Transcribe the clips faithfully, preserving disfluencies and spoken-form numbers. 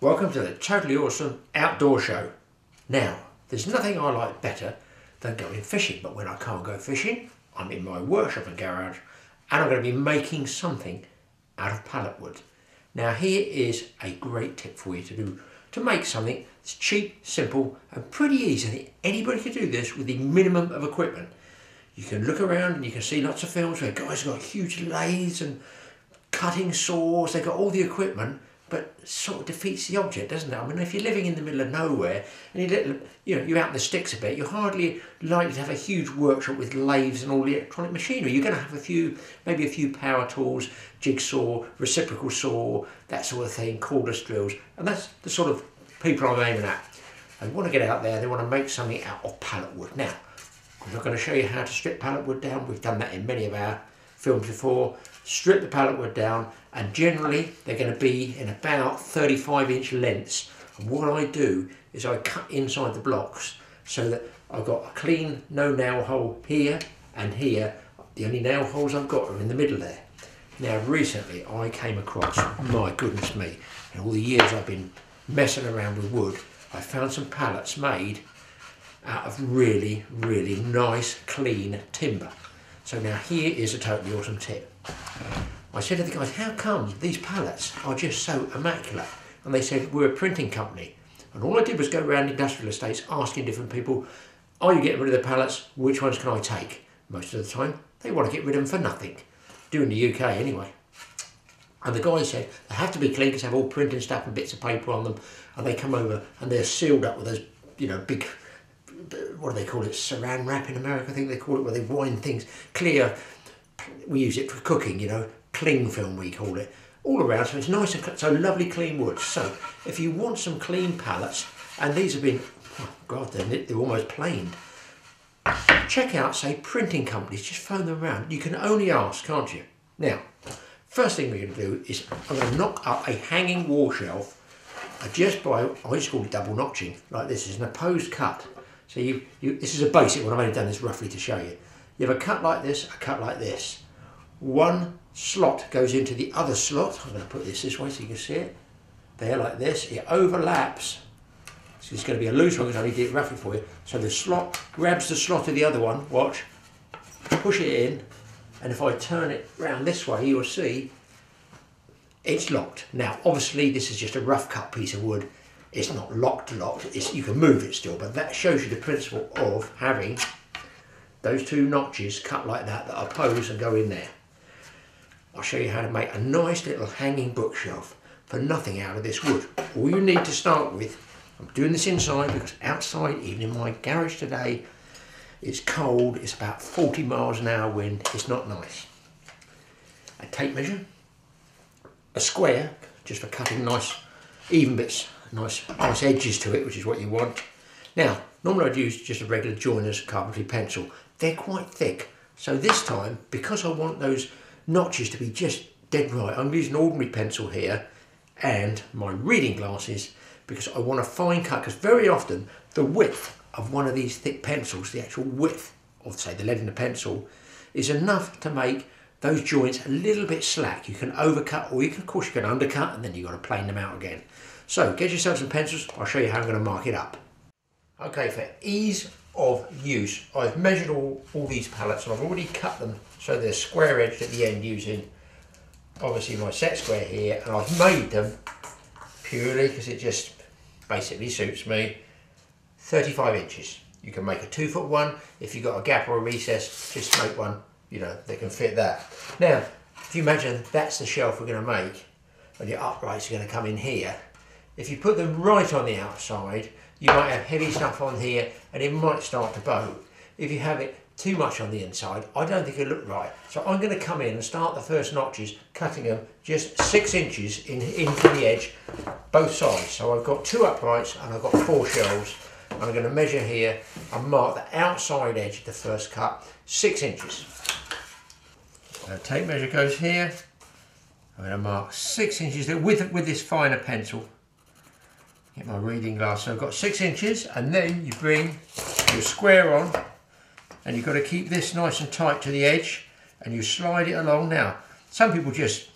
Welcome to the Totally Awesome Outdoor Show. Now, there's nothing I like better than going fishing, but when I can't go fishing, I'm in my workshop and garage, and I'm going to be making something out of pallet wood. Now, here is a great tip for you to do, to make something that's cheap, simple, and pretty easy. Anybody can do this with the minimum of equipment. You can look around and you can see lots of films where guys have got huge lathes and cutting saws, they've got all the equipment, but sort of defeats the object, doesn't it? I mean, if you're living in the middle of nowhere and you're, little, you know, you're out in the sticks a bit, you're hardly likely to have a huge workshop with lathes and all the electronic machinery. You're going to have a few, maybe a few power tools, jigsaw, reciprocal saw, that sort of thing, cordless drills. And that's the sort of people I'm aiming at. They want to get out there, they want to make something out of pallet wood. Now, I'm not going to show you how to strip pallet wood down. We've done that in many of our films before. Strip the pallet wood down, and generally they're going to be in about thirty-five inch lengths. And what I do is I cut inside the blocks so that I've got a clean no nail hole here and here. The only nail holes I've got are in the middle there. Now recently I came across, my goodness me, in all the years I've been messing around with wood, I found some pallets made out of really, really nice clean timber. So now here is a totally awesome tip. I said to the guys, how come these pallets are just so immaculate? And they said, we're a printing company. And all I did was go around industrial estates asking different people, are you getting rid of the pallets? Which ones can I take? Most of the time, they want to get rid of them for nothing. Do in the U K anyway. And the guy said, they have to be clean because they have all printing stuff and bits of paper on them. And they come over and they're sealed up with those, you know, big, what do they call it? Saran wrap in America, I think they call it, where they wind things clear. We use it for cooking, you know, cling film we call it, all around, so it's nice and clean, so lovely clean wood. So if you want some clean pallets, and these have been, oh God, they're, they're almost planed. Check out, say, printing companies, just phone them around. You can only ask, can't you? Now, first thing we're going to do is I'm going to knock up a hanging wall shelf. I just buy, I used to call it double notching, like this is an opposed cut. So you, you, this is a basic one, I've only done this roughly to show you. You have a cut like this, a cut like this. One slot goes into the other slot. I'm going to put this this way so you can see it. There, like this. It overlaps. So it's going to be a loose one because I need to do it roughly for you. So the slot grabs the slot of the other one. Watch. Push it in. And if I turn it round this way, you'll see it's locked. Now, obviously, this is just a rough cut piece of wood. It's not locked locked. It's, you can move it still, but that shows you the principle of having those two notches cut like that that oppose and go in there. I'll show you how to make a nice little hanging bookshelf for nothing out of this wood. All you need to start with, I'm doing this inside because outside, even in my garage today, it's cold, it's about forty miles an hour wind, it's not nice. A tape measure, a square, just for cutting nice even bits, nice, nice edges to it, which is what you want. Now, normally I'd use just a regular joiner's carpentry pencil. They're quite thick, so this time, because I want those notches to be just dead right, I'm using an ordinary pencil here and my reading glasses because I want a fine cut, because very often the width of one of these thick pencils, the actual width of, say, the lead in the pencil, is enough to make those joints a little bit slack. You can overcut, or you can, of course you can undercut, and then you've got to plane them out again. So get yourself some pencils, I'll show you how I'm going to mark it up. Okay, for ease of use, I've measured all, all these pallets and I've already cut them so they're square edged at the end using obviously my set square here, and I've made them purely because it just basically suits me. thirty-five inches. You can make a two foot one. If you've got a gap or a recess, just make one, you know, that can fit that. Now, if you imagine that's the shelf we're going to make, and your uprights are going to come in here. If you put them right on the outside, you might have heavy stuff on here and it might start to bow. If you have it too much on the inside, I don't think it'll look right. So I'm going to come in and start the first notches, cutting them just six inches in, in from the edge, both sides. So I've got two uprights and I've got four shelves. And I'm going to measure here and mark the outside edge of the first cut, six inches. So tape measure goes here. I'm going to mark six inches there with, with this finer pencil. Get my reading glass, so I've got six inches, and then you bring your square on and you've got to keep this nice and tight to the edge and you slide it along. Now some people just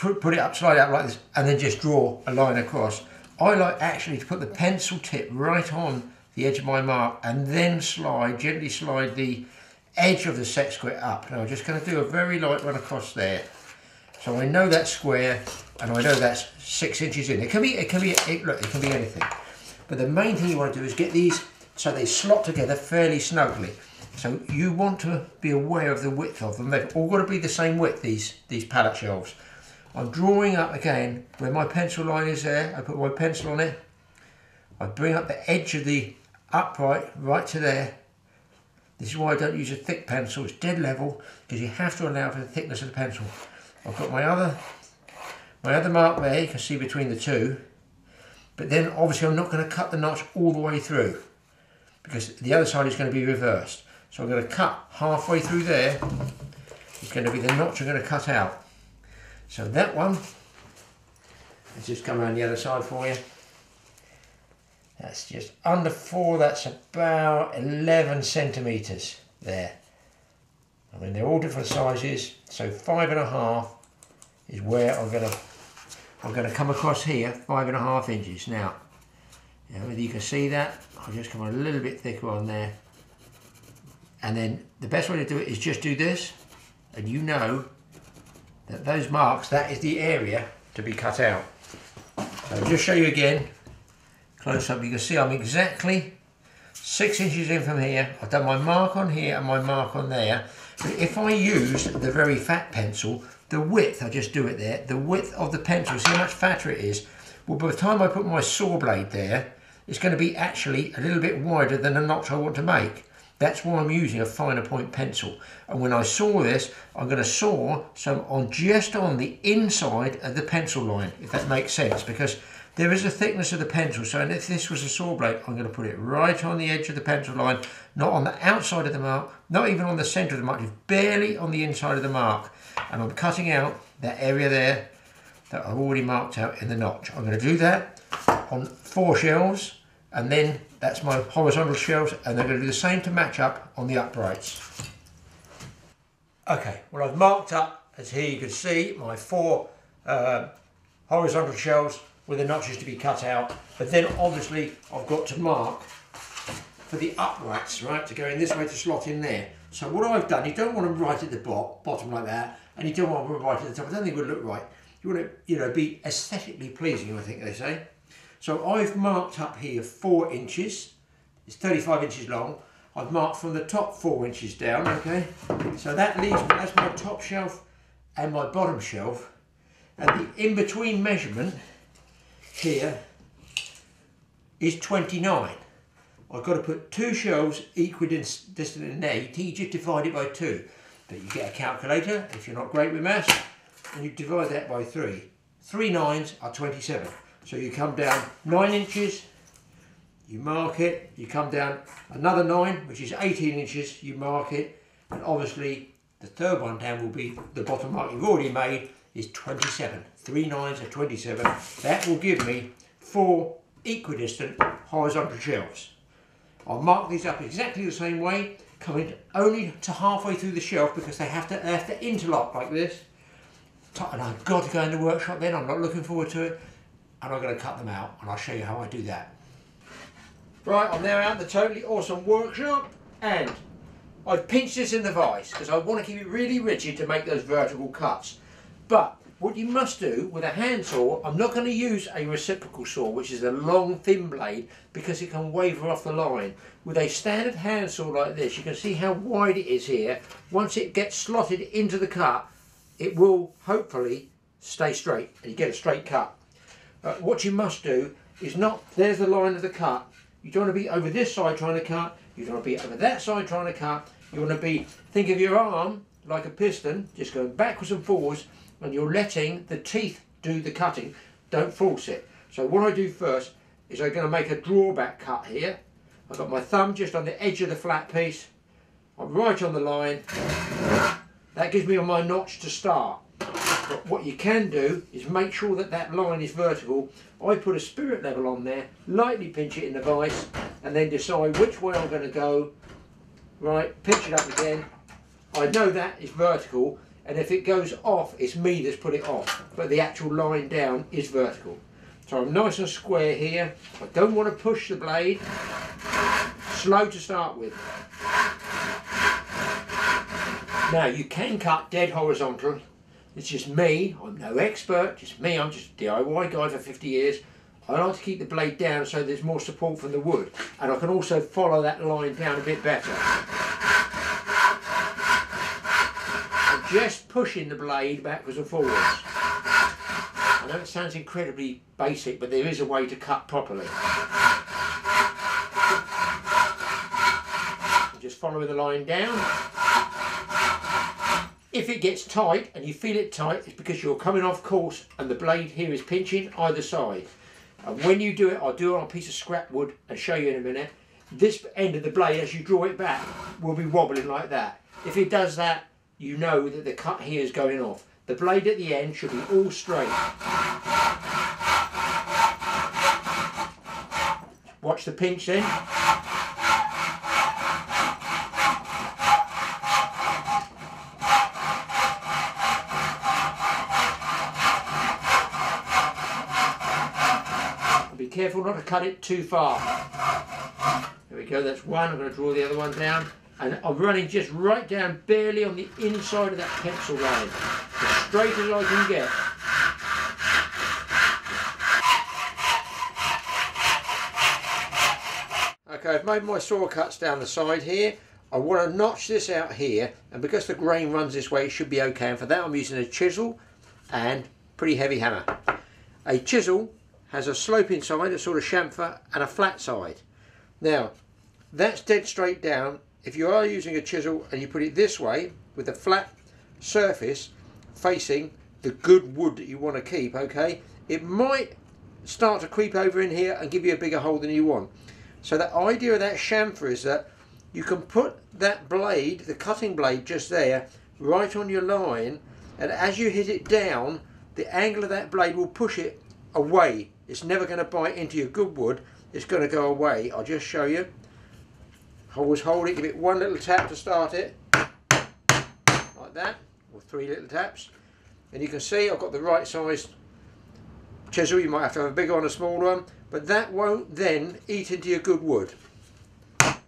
put, put it up, slide it up like this, and then just draw a line across. I like actually to put the pencil tip right on the edge of my mark and then slide, gently slide the edge of the set square up. Now I'm just going to do a very light one across there. So I know that's square and I know that's six inches in. It can be, it can be, it, look, it can be anything. But the main thing you want to do is get these so they slot together fairly snugly. So you want to be aware of the width of them. They've all got to be the same width, these, these pallet shelves. I'm drawing up again where my pencil line is there. I put my pencil on it. I bring up the edge of the upright right to there. This is why I don't use a thick pencil. It's dead level because you have to allow for the thickness of the pencil. I've got my other, my other mark there. You can see between the two. But then obviously I'm not going to cut the notch all the way through because the other side is going to be reversed. So I'm going to cut halfway through there. It's going to be the notch I'm going to cut out. So that one, let's just come around the other side for you. That's just under four, that's about eleven centimetres there. I mean, they're all different sizes, so five and a half is where I'm gonna, I'm gonna come across here, five and a half inches. Now, now whether you can see that, I'll just come on a little bit thicker on there. And then the best way to do it is just do this, and you know, that those marks, that is the area to be cut out. So I'll just show you again, close up, you can see I'm exactly six inches in from here. I've done my mark on here and my mark on there. But if I use the very fat pencil, the width, I'll just do it there, the width of the pencil, see how much fatter it is. Well, by the time I put my saw blade there, it's going to be actually a little bit wider than the notch I want to make. That's why I'm using a finer point pencil. And when I saw this, I'm going to saw some on just on the inside of the pencil line, if that makes sense, because there is a thickness of the pencil. So if this was a saw blade, I'm going to put it right on the edge of the pencil line, not on the outside of the mark, not even on the center of the mark, just barely on the inside of the mark. And I'm cutting out that area there that I've already marked out in the notch. I'm going to do that on four shelves, and then that's my horizontal shelves, and they're going to do the same to match up on the uprights. Okay, well I've marked up, as here you can see, my four uh, horizontal shelves with the notches to be cut out, but then obviously I've got to mark for the uprights, right, to go in this way to slot in there. So what I've done, you don't want them right at the bot, bottom like that, and you don't want them right at the top. I don't think it would look right. You want to, you know, be aesthetically pleasing, I think they say. So I've marked up here four inches, it's thirty-five inches long. I've marked from the top four inches down, okay? So that leaves me, that's my top shelf and my bottom shelf. And the in-between measurement here is twenty-nine. I've got to put two shelves equidistant in there. You just divide it by two. But you get a calculator, if you're not great with maths, and you divide that by three. Three nines are twenty-seven. So you come down nine inches, you mark it, you come down another nine, which is eighteen inches, you mark it, and obviously the third one down will be the bottom mark you've already made is twenty-seven. Three nines are twenty-seven. That will give me four equidistant horizontal shelves. I'll mark these up exactly the same way, coming only to halfway through the shelf because they have to, they have to interlock like this. And I've got to go in the workshop then, I'm not looking forward to it. And I'm going to cut them out, and I'll show you how I do that. Right, I'm now out in the Totally Awesome workshop, and I've pinched this in the vise because I want to keep it really rigid to make those vertical cuts. But what you must do with a hand saw, I'm not going to use a reciprocal saw, which is a long thin blade, because it can waver off the line. With a standard hand saw like this, you can see how wide it is here. Once it gets slotted into the cut, it will hopefully stay straight, and you get a straight cut. Uh, what you must do is not, there's the line of the cut. You don't want to be over this side trying to cut, you don't want to be over that side trying to cut, you want to be, think of your arm like a piston, just going backwards and forwards, and you're letting the teeth do the cutting, don't force it. So what I do first is I'm going to make a drawback cut here. I've got my thumb just on the edge of the flat piece, I'm right on the line, that gives me my notch to start. But what you can do is make sure that that line is vertical. I put a spirit level on there, lightly pinch it in the vise, and then decide which way I'm going to go. Right, pinch it up again. I know that is vertical, and if it goes off, it's me that's put it off, but the actual line down is vertical. So I'm nice and square here. I don't want to push the blade. Slow to start with. Now you can cut dead horizontal. It's just me, I'm no expert, just me, I'm just a D I Y guy for fifty years. I like to keep the blade down so there's more support from the wood, and I can also follow that line down a bit better. I'm just pushing the blade backwards and forwards. I know it sounds incredibly basic, but there is a way to cut properly. I'm just following the line down. If it gets tight and you feel it tight, it's because you're coming off course and the blade here is pinching either side. And when you do it, I'll do it on a piece of scrap wood and show you in a minute, this end of the blade as you draw it back will be wobbling like that. If it does that, you know that the cut here is going off. The blade at the end should be all straight. Watch the pinch then. Careful not to cut it too far. There we go, that's one. I'm going to draw the other one down, and I'm running just right down, barely on the inside of that pencil line, as straight as I can get. Okay, I've made my saw cuts down the side here. I want to notch this out here, and because the grain runs this way, it should be okay. And for that, I'm using a chisel and pretty heavy hammer. A chisel has a sloping side, a sort of chamfer, and a flat side. Now, that's dead straight down. If you are using a chisel and you put it this way, with a flat surface facing the good wood that you want to keep, okay, it might start to creep over in here and give you a bigger hole than you want. So the idea of that chamfer is that you can put that blade, the cutting blade just there, right on your line, and as you hit it down, the angle of that blade will push it away. It's never going to bite into your good wood, it's going to go away. I'll just show you. Always hold it, give it one little tap to start it, like that, or three little taps, and you can see I've got the right size chisel. You might have to have a bigger one, a smaller one, but that won't then eat into your good wood. What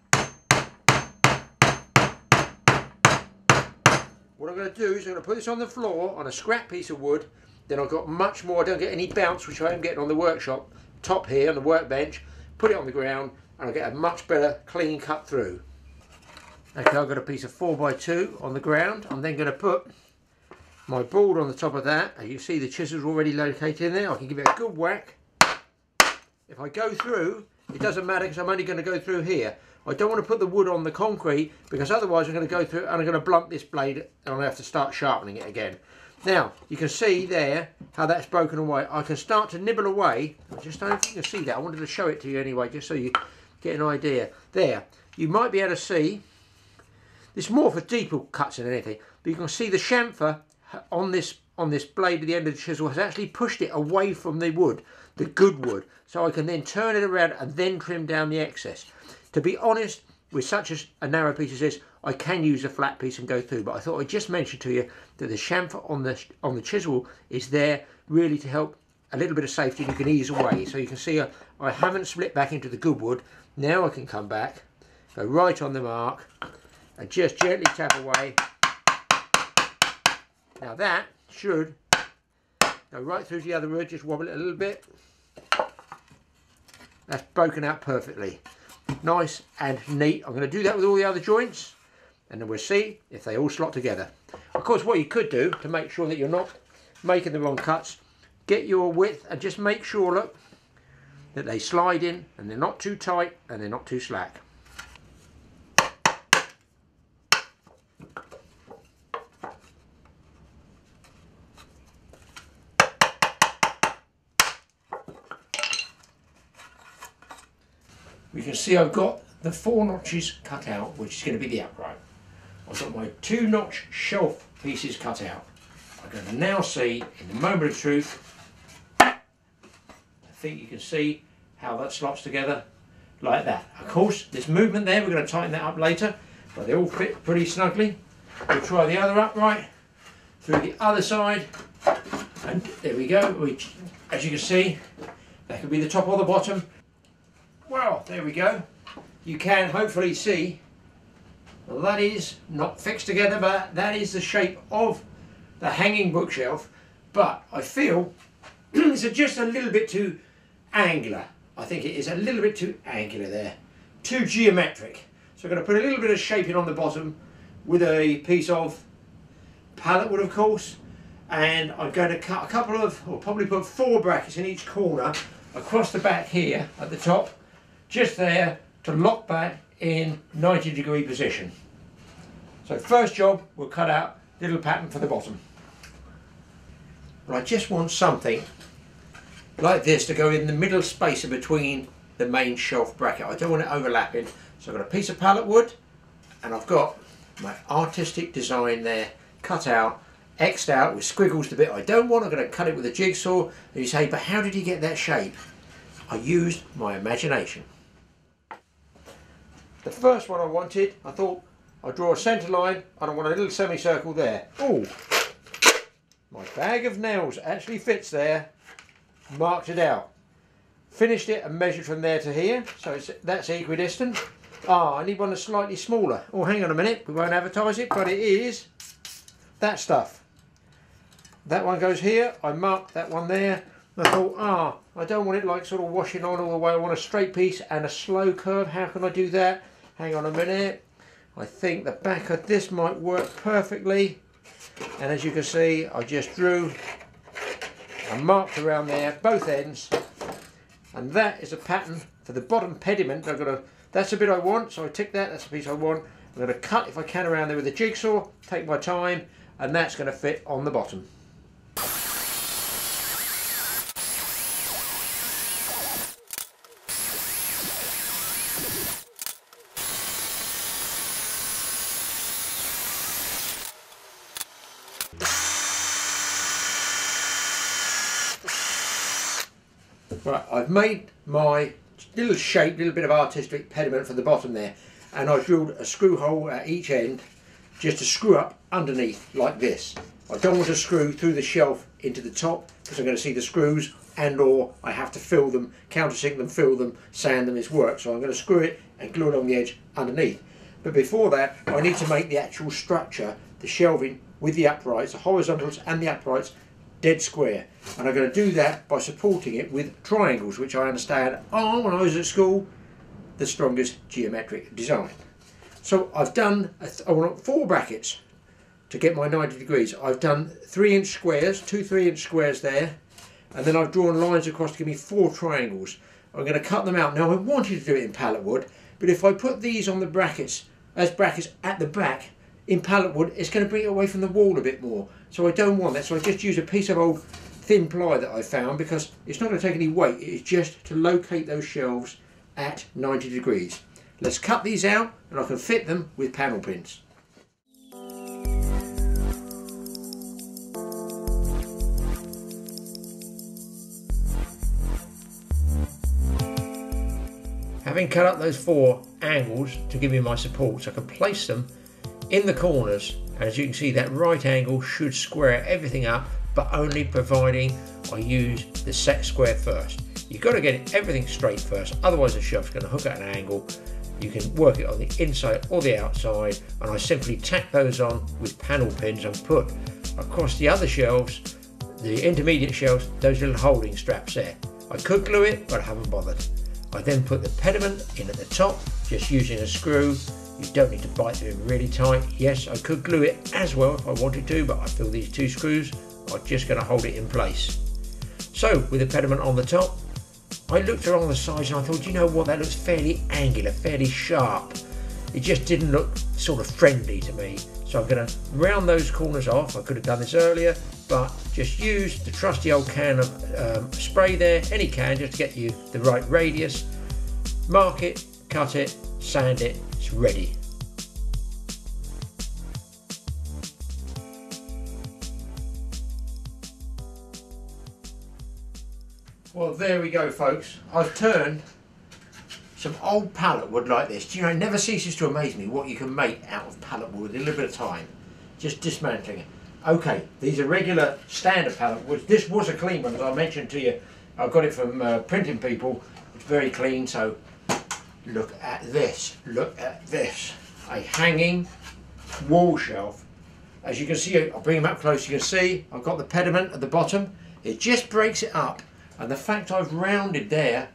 I'm going to do is I'm going to put this on the floor on a scrap piece of wood. Then I've got much more. I don't get any bounce, which I am getting on the workshop top here on the workbench. Put it on the ground and I'll get a much better clean cut through. Okay, I've got a piece of four by two on the ground. I'm then going to put my board on the top of that. As you see, the chisel's already located in there. I can give it a good whack. If I go through, it doesn't matter because I'm only going to go through here. I don't want to put the wood on the concrete because otherwise I'm going to go through and I'm going to blunt this blade and I'm going to have to start sharpening it again. Now, you can see there how that's broken away. I can start to nibble away. I just don't think you can see that. I wanted to show it to you anyway, just so you get an idea. There, you might be able to see, it's more for deeper cuts than anything, but you can see the chamfer on this, on this blade at the end of the chisel has actually pushed it away from the wood, the good wood. So I can then turn it around and then trim down the excess. To be honest, with such a, a narrow piece as this, I can use a flat piece and go through, but I thought I'd just mention to you that the chamfer on the, on the chisel is there really to help a little bit of safety and you can ease away. So you can see I, I haven't split back into the good wood. Now I can come back, go right on the mark and just gently tap away. Now that should go right through to the other wood, just wobble it a little bit. That's broken out perfectly. Nice and neat. I'm going to do that with all the other joints and then we'll see if they all slot together. Of course, what you could do to make sure that you're not making the wrong cuts, get your width and just make sure, look, that they slide in and they're not too tight and they're not too slack. You can see I've got the four notches cut out, which is going to be the upright. I've got my two notch shelf pieces cut out. I'm going to now see, in the moment of truth, I think you can see how that slots together like that. Of course, this movement there, we're going to tighten that up later, but they all fit pretty snugly. We'll try the other upright. through the other side, and there we go. Which, as you can see, that could be the top or the bottom. Well, there we go. You can hopefully see, well, that is not fixed together, but that is the shape of the hanging bookshelf. But I feel it's just a little bit too angular. I think it is a little bit too angular there, too geometric. So I'm going to put a little bit of shaping on the bottom with a piece of pallet wood, of course, and I'm going to cut a couple of, or probably put four brackets in each corner across the back here at the top, just there to lock back in ninety degree position. So first job, we'll cut out a little pattern for the bottom. But I just want something like this to go in the middle spacer between the main shelf bracket. I don't want it overlapping, so I've got a piece of pallet wood and I've got my artistic design there cut out, X'd out with squiggles, the bit I don't want. I'm going to cut it with a jigsaw. And you say, but how did you get that shape? I used my imagination. The first one I wanted, I thought I'd draw a centre line and I want a little semicircle there. Oh, my bag of nails actually fits there. Marked it out, finished it and measured from there to here, so it's, that's equidistant. Ah, I need one that's slightly smaller. Oh, hang on a minute, we won't advertise it, but it is that stuff. That one goes here, I marked that one there. I thought, ah, I don't want it like sort of washing on all the way. I want a straight piece and a slow curve. How can I do that? Hang on a minute. I think the back of this might work perfectly. And as you can see, I just drew and marked around there, both ends. And that is a pattern for the bottom pediment. I've got a, that's a bit I want, so I tick that, that's the piece I want. I'm going to cut, if I can, around there with a jigsaw, take my time, and that's going to fit on the bottom. Right, I've made my little shape, little bit of artistic pediment for the bottom there, and I drilled a screw hole at each end just to screw up underneath like this. I don't want to screw through the shelf into the top because I'm going to see the screws, and or I have to fill them, countersink them, fill them, sand them, it's work. So I'm going to screw it and glue it on the edge underneath. But before that, I need to make the actual structure, the shelving with the uprights, the horizontals and the uprights, dead square, and I'm going to do that by supporting it with triangles, which I understand are, when I was at school, the strongest geometric design. So I've done, I want four brackets to get my ninety degrees. I've done three inch squares, two three inch squares there, and then I've drawn lines across to give me four triangles. I'm going to cut them out. Now I wanted to do it in pallet wood, but if I put these on the brackets as brackets at the back in pallet wood, it's going to bring it away from the wall a bit more. So I don't want that, so I just use a piece of old thin ply that I found, because it's not going to take any weight, it's just to locate those shelves at ninety degrees. Let's cut these out and I can fit them with panel pins. Having cut up those four angles to give me my supports, I can place them in the corners. As you can see, that right angle should square everything up, but only providing I use the set square first. You've got to get everything straight first, otherwise the shelf's going to hook at an angle. You can work it on the inside or the outside, and I simply tack those on with panel pins and put across the other shelves, the intermediate shelves, those little holding straps there. I could glue it, but I haven't bothered. I then put the pediment in at the top, just using a screw. You don't need to bite them really tight. Yes, I could glue it as well if I wanted to, but I feel these two screws are just going to hold it in place. So with the pediment on the top, I looked along the sides and I thought, you know what, that looks fairly angular, fairly sharp. It just didn't look sort of friendly to me. So I'm going to round those corners off. I could have done this earlier, but just use the trusty old can of um, spray there, any can, just to get you the right radius. Mark it, cut it, sand it, it's ready. Well, there we go, folks. I've turned some old pallet wood like this. Do you know, it never ceases to amaze me what you can make out of pallet wood in a little bit of time, just dismantling it. Okay, these are regular standard pallet woods. This was a clean one, as I mentioned to you. I got it from uh, printing people. It's very clean, so look at this. Look at this. A hanging wall shelf. As you can see, I'll bring them up close, you can see I've got the pediment at the bottom. It just breaks it up, and the fact I've rounded there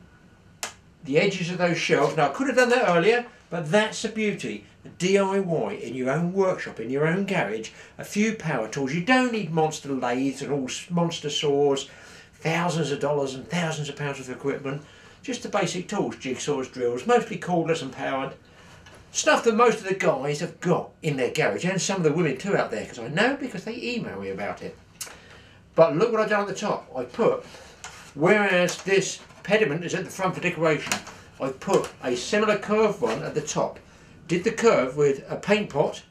the edges of those shelves. Now I could have done that earlier, but that's the beauty. D I Y in your own workshop, in your own garage, a few power tools. You don't need monster lathes and all monster saws, thousands of dollars and thousands of pounds of equipment. Just the basic tools, jigsaws, drills, mostly cordless and powered. Stuff that most of the guys have got in their garage, and some of the women too out there, because I know, because they email me about it. But look what I've done at the top. I put, whereas this pediment is at the front for decoration, I've put a similar curved one at the top. Did the curve with a paint pot,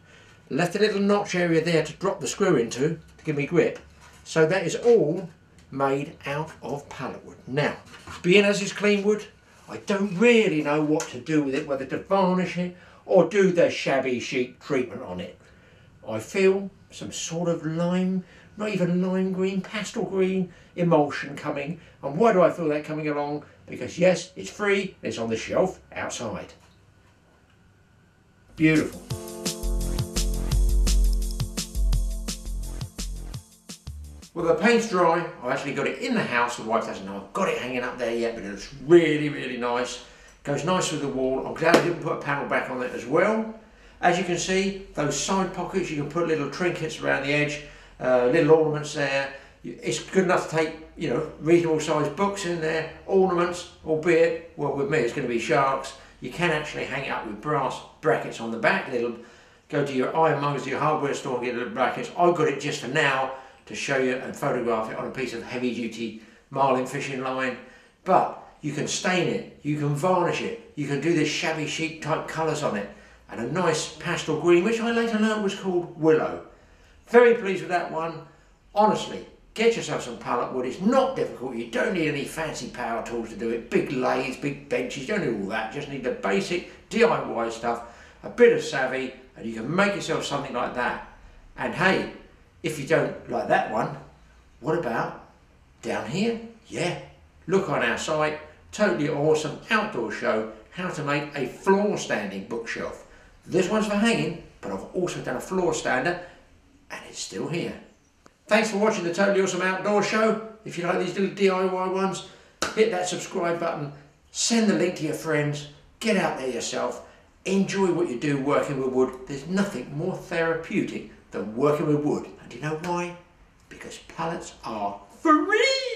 left a little notch area there to drop the screw into to give me grip. So that is all made out of pallet wood. Now, being as it's clean wood, I don't really know what to do with it, whether to varnish it or do the shabby chic treatment on it. I feel some sort of lime, not even lime green, pastel green emulsion coming. And why do I feel that coming along? Because yes, it's free, it's on the shelf outside. Beautiful. Well, the paint's dry. I actually got it in the house. The wife doesn't know I've got it hanging up there yet, but it looks really, really nice. Goes nice with the wall. I'm glad I didn't put a panel back on it as well. As you can see, those side pockets, you can put little trinkets around the edge, uh, little ornaments there. It's good enough to take, you know, reasonable sized books in there, ornaments, albeit, well, with me, it's going to be sharks. You can actually hang it up with brass brackets on the back. It'll go to your ironmongers, your hardware store, and get little brackets. I've got it just for now to show you and photograph it on a piece of heavy duty marlin fishing line. But you can stain it, you can varnish it, you can do this shabby chic type colours on it, and a nice pastel green, which I later learned was called willow. Very pleased with that one. Honestly, get yourself some pallet wood. It's not difficult. You don't need any fancy power tools to do it. Big lathes, big benches, you don't need all that. Just need the basic D I Y stuff, a bit of savvy, and you can make yourself something like that. And hey, if you don't like that one, what about down here? Yeah, look on our site, Totally Awesome Outdoor Show, how to make a floor standing bookshelf. This one's for hanging, but I've also done a floor stander, and it's still here. Thanks for watching the Totally Awesome Outdoor Show. If you like these little D I Y ones, hit that subscribe button, send the link to your friends, get out there yourself, enjoy what you do working with wood. There's nothing more therapeutic than working with wood. And do you know why? Because pallets are free!